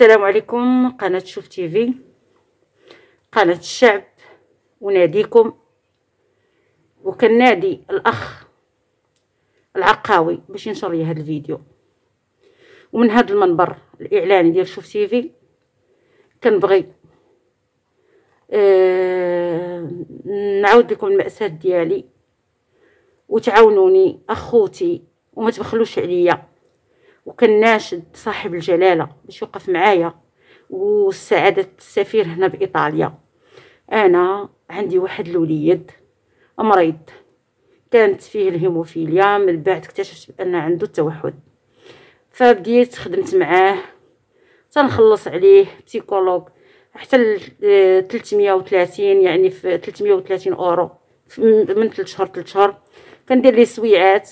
السلام عليكم، قناة شوف تيفي، قناة الشعب، وناديكم وكنادي الأخ العقاوي باش ينشر لي هذا الفيديو. ومن هذا المنبر الإعلاني ديال شوف تيفي كنبغي نعاود لكم المأساة ديالي وتعاونوني أخوتي وما تبخلوش عليا. وكناشد صاحب الجلاله باش يوقف معايا وسعاده السفير هنا بايطاليا. انا عندي واحد الوليد مريض كانت فيه الهيموفيليا، من بعد اكتشفت بان عنده التوحد، فبديت خدمت معاه تنخلص عليه بسيكولوج حتى 330، يعني في 330 اورو من 3 شهور، كندير ليه سويعات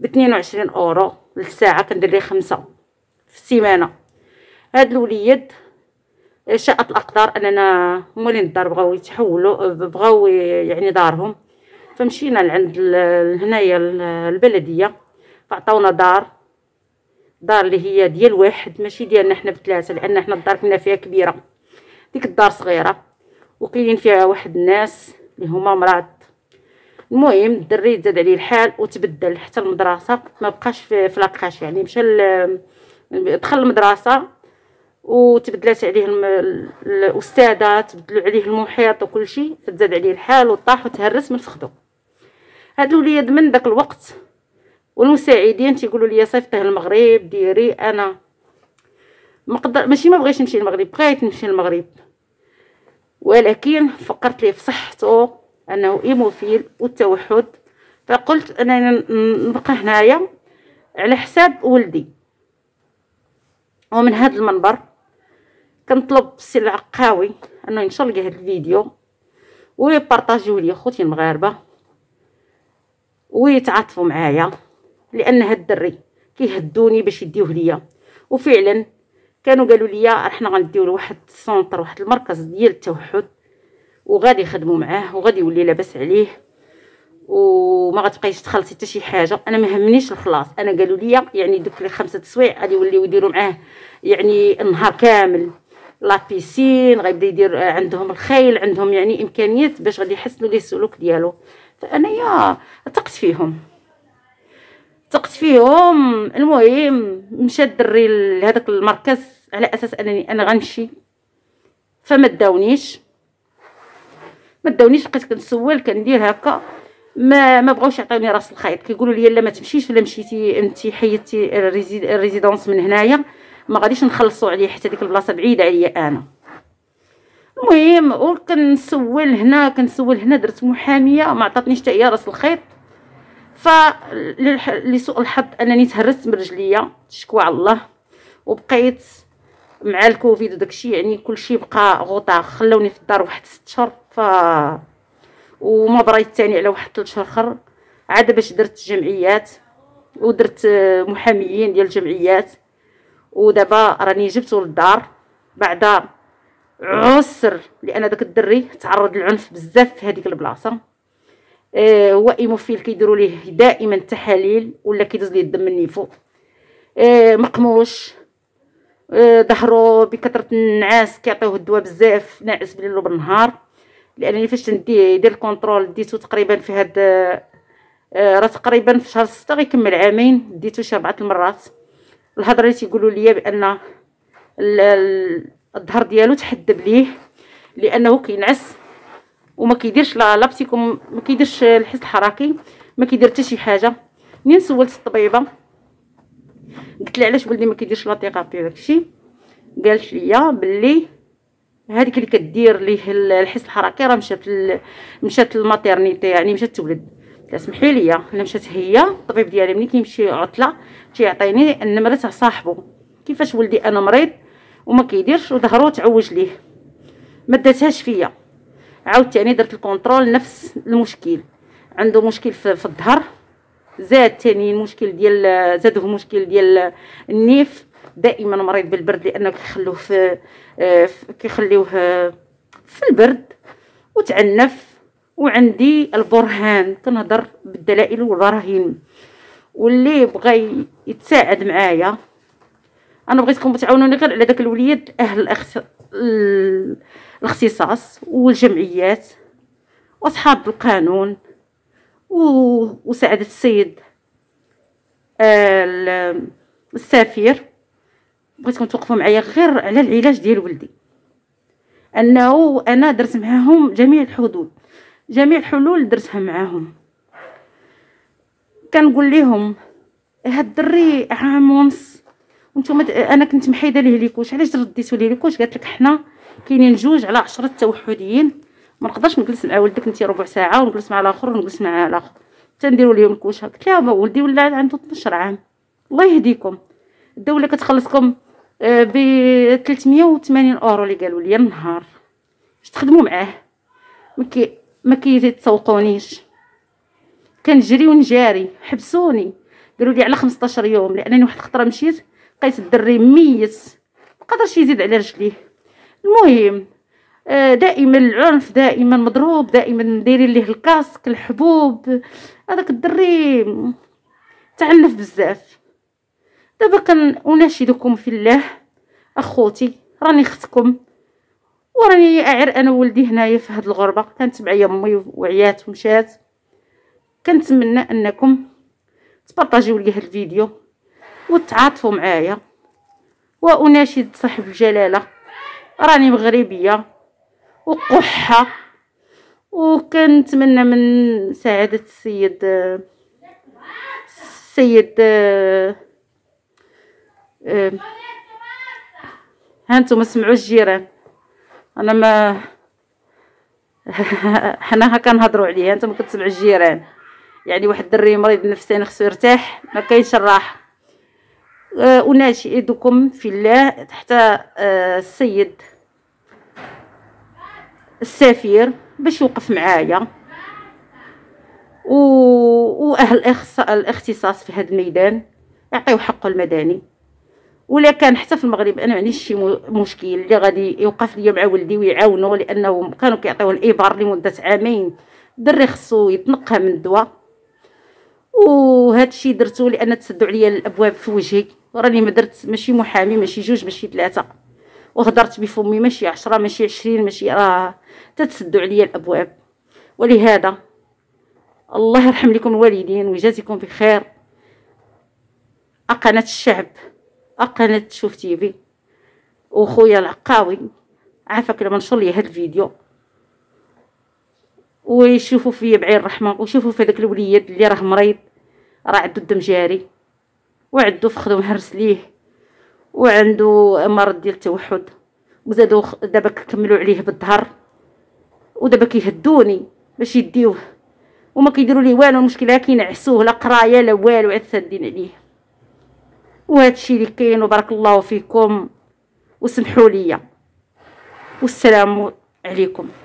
ب 22 اورو للساعه، كندير ليه 5 في السيمانه. هاد الوليد شاءت الاقدار اننا هما اللي الدار بغاو يتحولوا، بغاو يعني دارهم، فمشينا لعند هنايا البلديه فعطاونا دار اللي هي ديال واحد ماشي ديالنا حنا بثلاثه، لان حنا الدار كنا فيها كبيره، ديك الدار صغيره وكاينين فيها واحد الناس اللي هما مرات. المهم الدري زاد عليه الحال وتبدل حتى المدرسه، ما بقاش في لاكاش، يعني مشى دخل المدرسه وتبدلات عليه الاستاذه، تبدلوا عليه المحيط وكل شيء، فتزاد عليه الحال وطاح وتهرس من فخدو. هاد الوليد من داك الوقت والمساعدين تيقولوا لي صيفطيه المغرب ديري، انا مقدر ماشي ما بغيتش نمشي للمغرب، بغيت نمشي للمغرب، ولكن فكرت ليه في صحته انه ايموفيل والتوحد، فقلت انني نبقى هنايا على حساب ولدي. ومن هذا المنبر كنطلب السي العقاوي انه ينشر لي هذا الفيديو ويبارطاجيوه لي خوتي المغاربه ويتعاطفوا معايا، لان هاد الدري كيهدوني باش يديوه ليا. وفعلا كانوا قالوا لي حنا غنديو لواحد السونتر، واحد المركز ديال التوحد، وغادي يخدموا معاه وغادي يولي لاباس عليه وما غتبقايش تخلصي حتى شي حاجه. انا ما همنيش الخلاص، انا قالوا لي يعني دوك 5 سوايع غادي يوليو يديروا معاه يعني النهار كامل لا بيسين، غيبدا يدير عندهم الخيل، عندهم يعني امكانيات باش غادي يحسنوا ليه السلوك ديالو. فانايا ثقت فيهم. المهم مشى الدري لهذاك المركز على اساس انني انا غنمشي، فما داونيش، بقيت كنسول كندير هكا، ما بغاوش يعطيوني راس الخيط، كيقولوا لي لا ما تمشيش، ولا مشيتي انتي حيدتي الريزيدونس من هنايا ما غاديش نخلصوا عليه، حتى ديك البلاصه بعيده عليا انا. المهم وكنسول هنا، درت محاميه ما عطاتنيش حتى هي راس الخيط. فلسوء الحظ انني تهرست من رجليا، شكوى على الله، وبقيت مع الكوفيد وداكشي يعني كلشي بقى غطاء، خلوني في الدار واحد 6 شهور، وما بريت ثاني على واحد 3 شهور اخر، عاد باش درت الجمعيات ودرت محاميين ديال الجمعيات. ودابا راني جبتو للدار بعد عسر، لان داك الدري تعرض للعنف بزاف في هذيك البلاصه. هو ايموفيل، كيديروا ليه دائما تحاليل ولا كيدوز ليه الدم من النيفو، مقموش، ظهرو بكثره النعاس كيعطيوه الدواء بزاف، ناعس بالليل وبالنهار. لانني فاش ندير الكونترول ديتو تقريبا في هاد راه تقريبا في شهر 6 غيكمل عامين، ديتو شي 4 مرات. الهضره اللي تيقولوا لي بان الظهر ديالو تحدب ليه لانه كينعس وما كيديرش لا بسيكوم، ما كيديرش الحس الحركي، ما كيدير حتى شي حاجه. منين سولت الطبيبه قلت لها علاش ولدي ما كيديرش لا تيرابي داكشي، قالت لي بلي هذيك اللي كدير ليه الحس الحركي راه مشات الماتيرنيتي، يعني مشات تولد. تسمحي لي انا مشات هي الطبيب ديالي، ملي كيمشي عطله تيعطيني النمره تاع صاحبو، كيفاش ولدي انا مريض وما كيديرش وظهرو تعوج ليه، ما داتهاش فيا. عاودت يعني درت الكونترول نفس المشكل، عنده مشكل في الظهر، زاد ثاني المشكل ديال زاده مشكل ديال النيف، دائما مريض بالبرد لانه كيخليوه في البرد. وتعنف، وعندي البرهان، كنهضر بالدلائل والبراهين، واللي بغى يتساعد معايا انا بغيتكم تعاونوني غير على داك الوليد اهل الاختصاص والجمعيات واصحاب القانون وسعاده السيد السفير. بغيتكم توقفوا معايا غير على العلاج ديال ولدي، انه انا درت معاهم جميع الحدود، جميع الحلول درتها معاهم. كنقول لهم هاد الدري عام ونص وانتم انا كنت محيده ليه ليكوش، علاش رديتو ليه ليكوش؟ قالت لك حنا كاينين 2 على 10 توحديين، ما نقدرش نجلس مع ولدك انت ربع ساعه ونجلس مع الاخر ونجلس مع الاخر حتى نديروا ليهم الكوشه. قلت لها با ولدي ولا عنده 12 عام، الله يهديكم الدوله كتخلصكم ب 380 اورو اللي قالوا لي النهار باش تخدموا معاه، ما كيتسوقونيش. كنجري ونجاري، حبسوني قالوا لي على 15 يوم، لانني واحد الخطره مشيت لقيت الدري ميت ما قدرش يزيد على رجليه. المهم دائما العنف، دائما مضروب، دائما دايرين ليه الكاسك الحبوب. هذاك الدري تعنف بزاف. دابا كنناشدكم في الله اخوتي، راني اختكم وراني اعر انا وولدي هنايا في هاد الغربه، كانت معايا امي وعيات ومشات. كنتمنى انكم تبارطاجيو لي هاد الفيديو وتعاطفوا معايا، واناشد صاحب الجلاله، راني مغربيه وقحه، وكنتمنى من سعاده السيد هانتوما سمعوا الجيران، انا ما حنا هكا نهضروا عليه، هانتوما كتسمعوا الجيران. يعني واحد الدري مريض نفسيا خصو يرتاح، ما كاينش الراحه. اناشدكم في الله تحت السيد السفير باش يوقف معايا واهل الاختصاص في هذا الميدان، يعطيو حقه المدني. ولا كان حتى في المغرب انا معنيش شي مشكل اللي غادي يوقف ليا مع ولدي ويعاونه، لانهم كانوا كيعطيوه الابر لمده 2 عام. الدري خصو يتنقى من الدواء، وهذا الشيء درتو لان تسدوا عليا الابواب في وجهي. وراني ما درت ماشي محامي، ماشي 2 ماشي 3، وهضرت بفمي ماشي 10 ماشي 20 ماشي، راه تتسدوا عليا الابواب. ولهذا الله يرحم لكم الوالدين ويجازيكم بخير. قناة الشعب، قناة شوف تي في، وخويا العقاوي عافاك لما نشر لي هاد الفيديو، ويشوفوا فيا بعين الرحمه، ويشوفوا في داك الوليد اللي راه مريض، راه عنده الدم جاري وعنده فخذو مهرس ليه وعنده مرض ديال التوحد، وزادو دابا كملوا عليه بالظهر، ودابا كيهدوني باش يديوه وما كيديروا ليه والو. المشكله كينعسوه، لا قرايه لا والو، عاد سادين عليه. وهذا الشيء اللي كاين، وبارك الله فيكم وسمحوا لي والسلام عليكم.